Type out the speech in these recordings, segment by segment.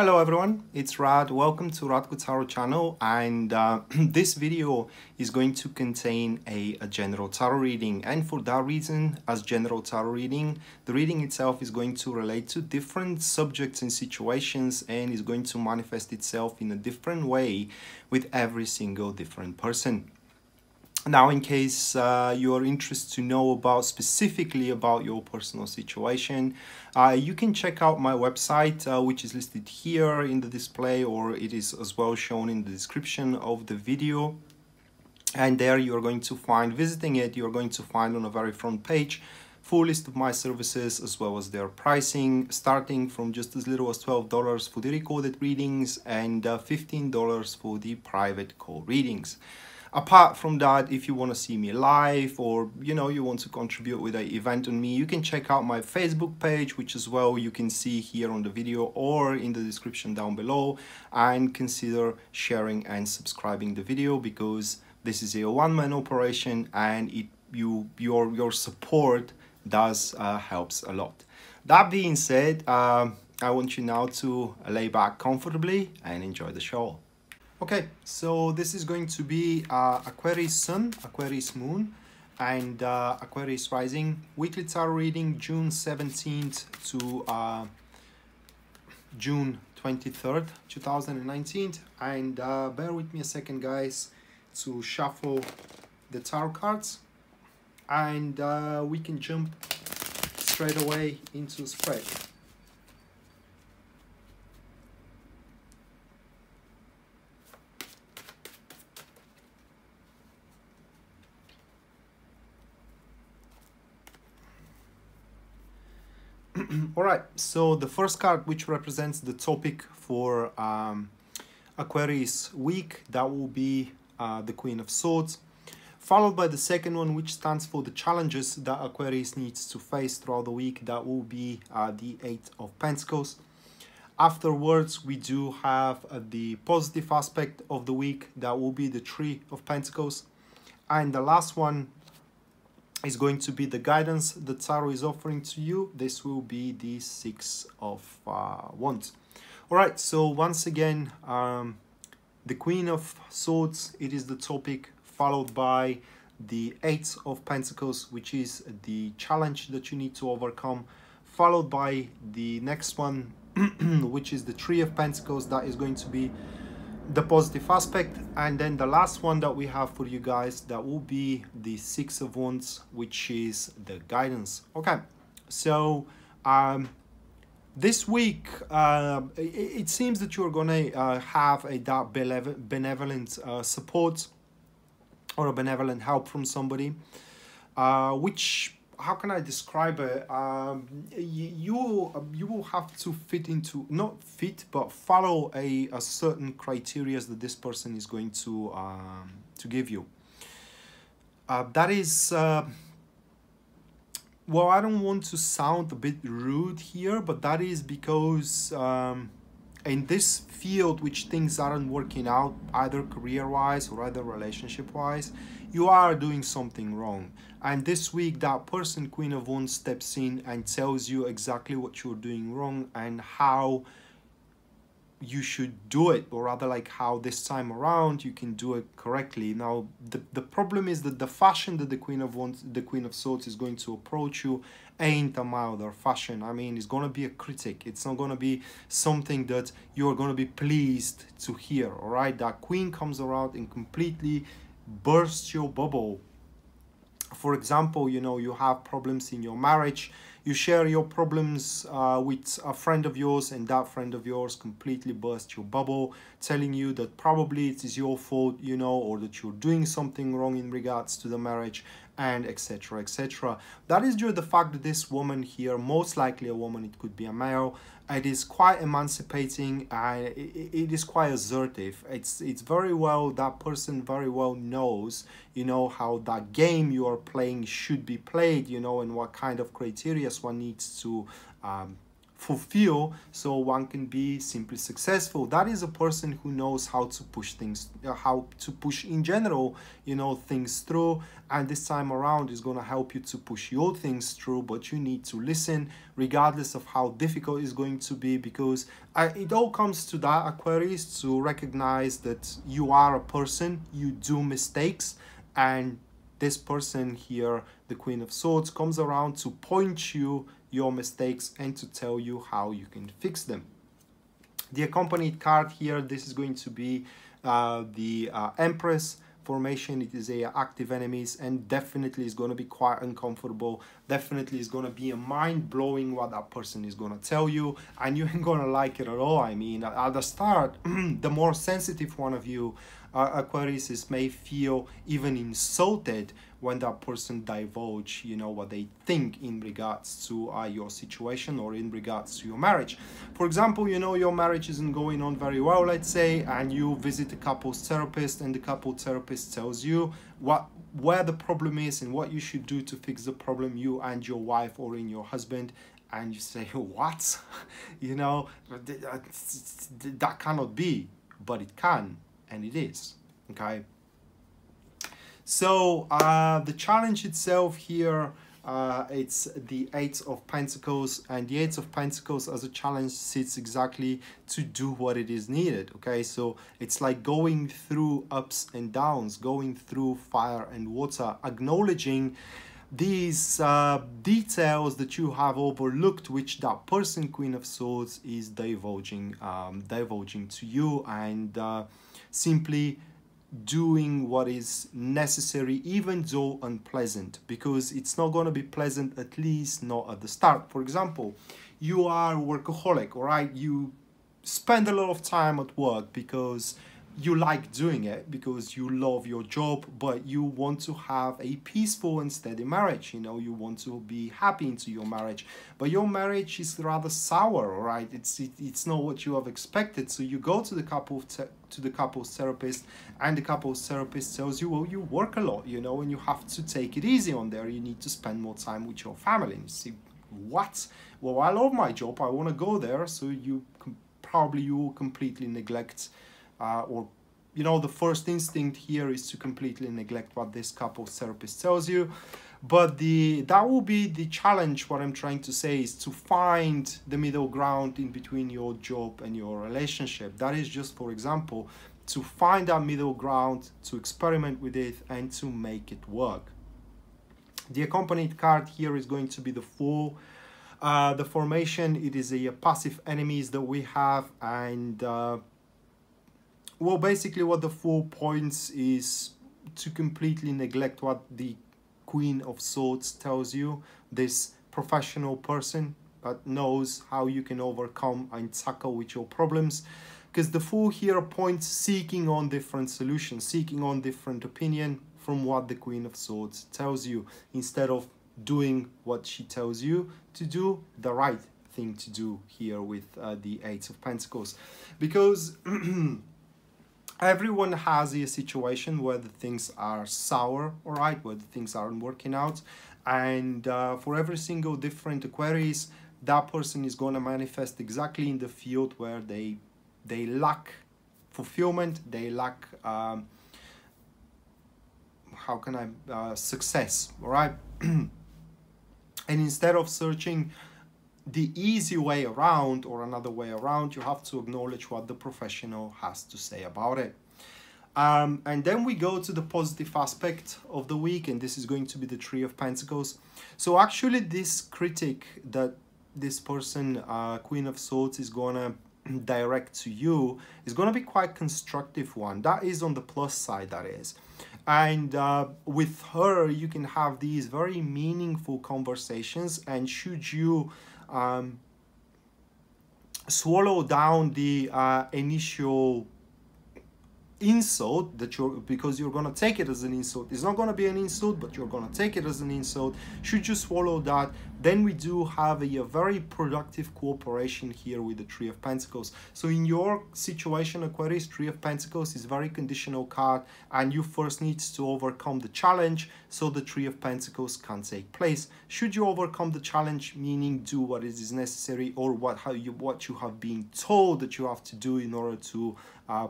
Hello everyone, it's Rad. Welcome to Radko Tarot channel, and this video is going to contain a general tarot reading, and for that reason, as general tarot reading, the reading itself is going to relate to different subjects and situations and is going to manifest itself in a different way with every single different person. Now, in case you are interested to know about specifically about your personal situation, you can check out my website, which is listed here in the display, or it is as well shown in the description of the video. And there you are going to find, visiting it, you are going to find on the very front page full list of my services as well as their pricing, starting from just as little as $12 for the recorded readings and $15 for the private call readings. Apart from that, if you want to see me live, or you know, you want to contribute with an event on me, you can check out my Facebook page, which as well you can see here on the video or in the description down below, and consider sharing and subscribing the video, because this is a one-man operation and your support does helps a lot. That being said, I want you now to lay back comfortably and enjoy the show. Okay, so this is going to be Aquarius Sun, Aquarius Moon, and Aquarius Rising weekly tarot reading, June 17th to June 23rd, 2019. And bear with me a second, guys, to shuffle the tarot cards, and we can jump straight away into the spread. Alright, so the first card, which represents the topic for Aquarius week, that will be the Queen of Swords, followed by the second one, which stands for the challenges that Aquarius needs to face throughout the week. That will be the Eight of Pentacles. Afterwards, we do have the positive aspect of the week. That will be the Three of Pentacles. And the last one is going to be the guidance that tarot is offering to you. This will be the Six of Wands. All right, so once again, the Queen of Swords, it is the topic, followed by the Eight of Pentacles, which is the challenge that you need to overcome, followed by the next one, which is the Three of Pentacles. That is going to be the positive aspect, and then the last one that we have for you guys, that will be the Six of Wands, which is the guidance. Okay, so this week it seems that you're gonna have a benevolent support or a benevolent help from somebody, which, how can I describe it? You will have to fit into, not fit, but follow a certain criteria that this person is going to give you. That is, well, I don't want to sound a bit rude here, but that is because in this field, which things aren't working out, either career-wise or either relationship-wise, you are doing something wrong. And this week, that person, Queen of Wands, steps in and tells you exactly what you're doing wrong and how you should do it, or rather, like, how this time around you can do it correctly. Now, the problem is that the fashion that the Queen of Swords is going to approach you ain't a milder fashion. I mean, it's gonna be a critic. It's not gonna be something that you're gonna be pleased to hear. All right, that Queen comes around and completely bursts your bubble. For example, you know, you have problems in your marriage, you share your problems with a friend of yours, and that friend of yours completely bursts your bubble, telling you that probably it is your fault, you know, or that you're doing something wrong in regards to the marriage, and etc, etc. That is due to the fact that this woman here, most likely a woman, it could be a male, it is quite emancipating and it is quite assertive. It's very well, that person very well knows, you know, how that game you are playing should be played, you know, and what kind of criteria one needs to fulfill, so one can be simply successful. That is a person who knows how to push things, how to push in general, you know, things through. And this time around is going to help you to push your things through, but you need to listen regardless of how difficult it's going to be, because it all comes to that, Aquarius, to recognize that you are a person, you do mistakes. And this person here, the Queen of Swords, comes around to point you your mistakes and to tell you how you can fix them. The accompanied card here, this is going to be the Empress formation. It is a active enemies, and definitely is going to be quite uncomfortable. Definitely is going to be a mind-blowing what that person is going to tell you, and you ain't going to like it at all. I mean, at the start, the more sensitive one of you, Aquarius, may feel even insulted when that person divulge, you know, what they think in regards to your situation or in regards to your marriage. For example, you know, your marriage isn't going on very well, let's say, and you visit a couple's therapist, and the couple therapist tells you where the problem is and what you should do to fix the problem, you and your wife or in your husband. And you say, what? You know, that cannot be, but it can, and it is, okay? So the challenge itself here, it's the Eight of Pentacles, and the Eight of Pentacles as a challenge sits exactly to do what it is needed, okay? So it's like going through ups and downs, going through fire and water, acknowledging these details that you have overlooked, which that person, Queen of Swords, is divulging to you, and simply doing what is necessary, even though unpleasant, because it's not going to be pleasant, at least not at the start. For example, you are a workaholic, all right? You spend a lot of time at work because you like doing it, because you love your job, but you want to have a peaceful and steady marriage. You know, you want to be happy into your marriage, but your marriage is rather sour, all right? It's not what you have expected. So you go to the couple's therapist, and the couple's therapist tells you, well, you work a lot, you know, and you have to take it easy on there. You need to spend more time with your family. And you see, what? Well, I love my job. I want to go there. So you probably will completely neglect. Or, you know, the first instinct here is to completely neglect what this couple therapist tells you. But that will be the challenge. What I'm trying to say is to find the middle ground in between your job and your relationship. That is just, for example, to find that middle ground, to experiment with it, and to make it work. The accompanied card here is going to be the Fool. The formation, it is a passive enemies that we have, and well, basically what the Fool points is to completely neglect what the Queen of Swords tells you, this professional person that knows how you can overcome and tackle with your problems. Because the Fool here points seeking on different solutions, seeking on different opinion from what the Queen of Swords tells you, instead of doing what she tells you to do, the right thing to do here with the Eight of Pentacles. Because everyone has a situation where the things are sour, all right, where the things aren't working out. And for every single different Aquarius, that person is going to manifest exactly in the field where they lack fulfillment, they lack, success, all right? And instead of searching the easy way around or another way around, you have to acknowledge what the professional has to say about it. And then we go to the positive aspect of the week, and this is going to be the Three of Pentacles. So actually this critic that this person, Queen of Swords, is gonna direct to you is gonna be quite constructive one. That is on the plus side, that is. And with her, you can have these very meaningful conversations, and should you swallow down the initial insult that you're, because you're gonna take it as an insult. It's not gonna be an insult, but you're gonna take it as an insult. Should you swallow that, then we do have a very productive cooperation here with the Three of Pentacles. So in your situation, Aquarius, Three of Pentacles is very conditional card, and you first need to overcome the challenge so the Three of Pentacles can take place. Should you overcome the challenge, meaning do what is necessary, or what you have been told that you have to do in order to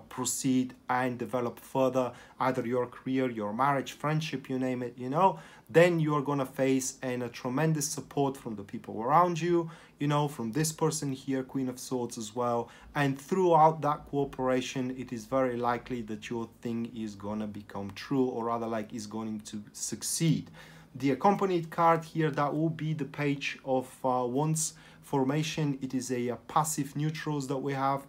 proceed and develop further, either your career, your marriage, friendship, you name it, you know, then you're gonna face a tremendous support from the people around you, you know, from this person here, Queen of Swords as well. And throughout that cooperation, it is very likely that your thing is gonna become true, or rather like is going to succeed. The accompanied card here, that will be the Page of Wands formation. It is a passive neutrals that we have.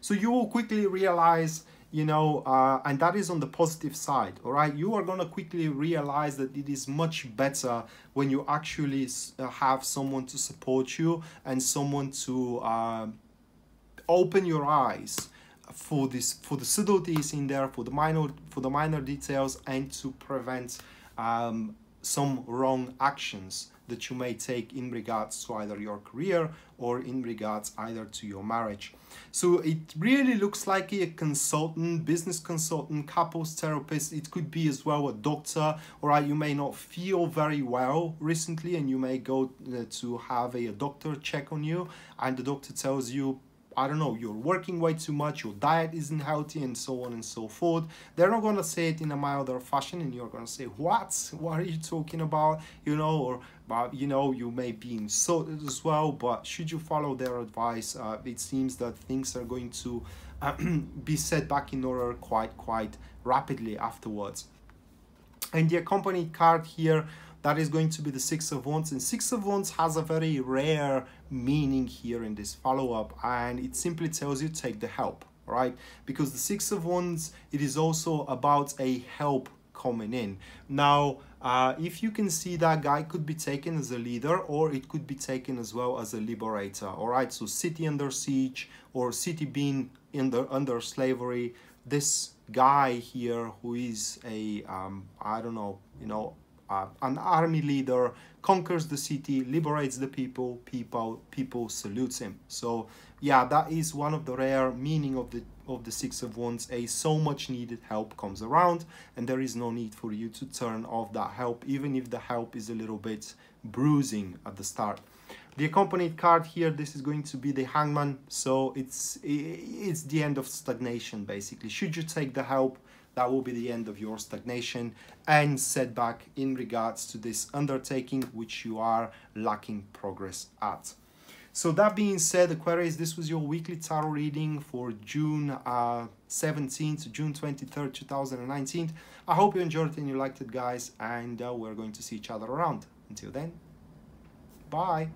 So you will quickly realize, you know, and that is on the positive side, all right? You are going to quickly realize that it is much better when you actually have someone to support you and someone to open your eyes for this, for the subtleties in there, for the minor details, and to prevent some wrong actions that you may take in regards to either your career or in regards either to your marriage. So it really looks like a consultant, business consultant, couples therapist. It could be as well a doctor. All right, you may not feel very well recently, and you may go to have a doctor check on you, and the doctor tells you, I don't know, you're working way too much, your diet isn't healthy, and so on and so forth. They're not going to say it in a milder fashion, and you're going to say, what are you talking about? You know, or, but, you know, you may be insulted as well. But should you follow their advice, it seems that things are going to be set back in order quite rapidly afterwards. And the accompanying card here, that is going to be the Six of Wands, and Six of Wands has a very rare meaning here in this follow-up, and it simply tells you take the help, right? Because the Six of Wands, it is also about a help coming in. Now, if you can see, that guy could be taken as a leader, or it could be taken as well as a liberator, all right? So city under siege, or city being under slavery, this guy here who is a, I don't know, you know, an army leader, conquers the city, liberates the people salutes him. So yeah, that is one of the rare meaning of the Six of Wands. A so much needed help comes around, and there is no need for you to turn off that help, even if the help is a little bit bruising at the start. The accompanied card here, this is going to be the Hangman. So it's the end of stagnation, basically. Should you take the help, that will be the end of your stagnation and setback in regards to this undertaking, which you are lacking progress at. So that being said, Aquarius, this was your weekly tarot reading for June 17th to June 23rd, 2019. I hope you enjoyed it and you liked it, guys, and we're going to see each other around. Until then, bye.